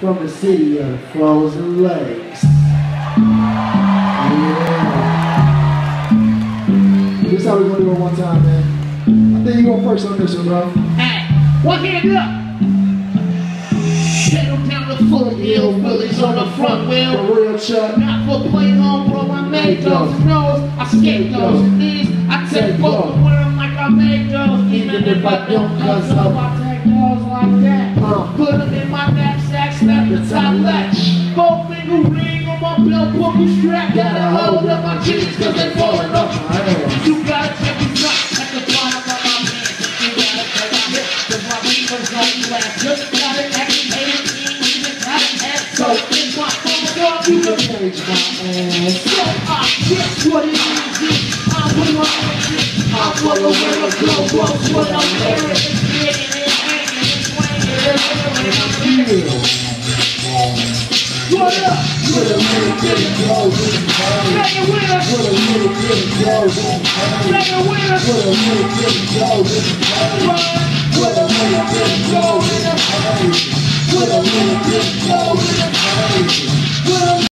from the city of frozen lakes. Yeah. This is how we gonna do it one time, man. I think you go first on this one, bro. Hey, one hand up. Ill Phillies on the front wheel, for real, Chuck. Not for play home, bro, I made those throws, I skate those knees, I take both, wear them like I made those, even if I don't cause up, I take those like that, put them in my knapsack, snap the top latch, four finger ring on my belt, boogie strap, gotta hold up my jeans cause they falling off, you gotta check it out, at the bottom of my hands, you gotta take a hit, cause my beavers don't last, just gotta activate it. So if my phone got you to change my ass, so I guess what it is I will always be, I will always go up when I'm there. What up? With a little bit of clothes and pain. Take it with us. With a little bit of clothes and pain. Take it with us. With a little bit of clothes and pain. With a little bit of clothes and pain. With a little bit of clothes and pain.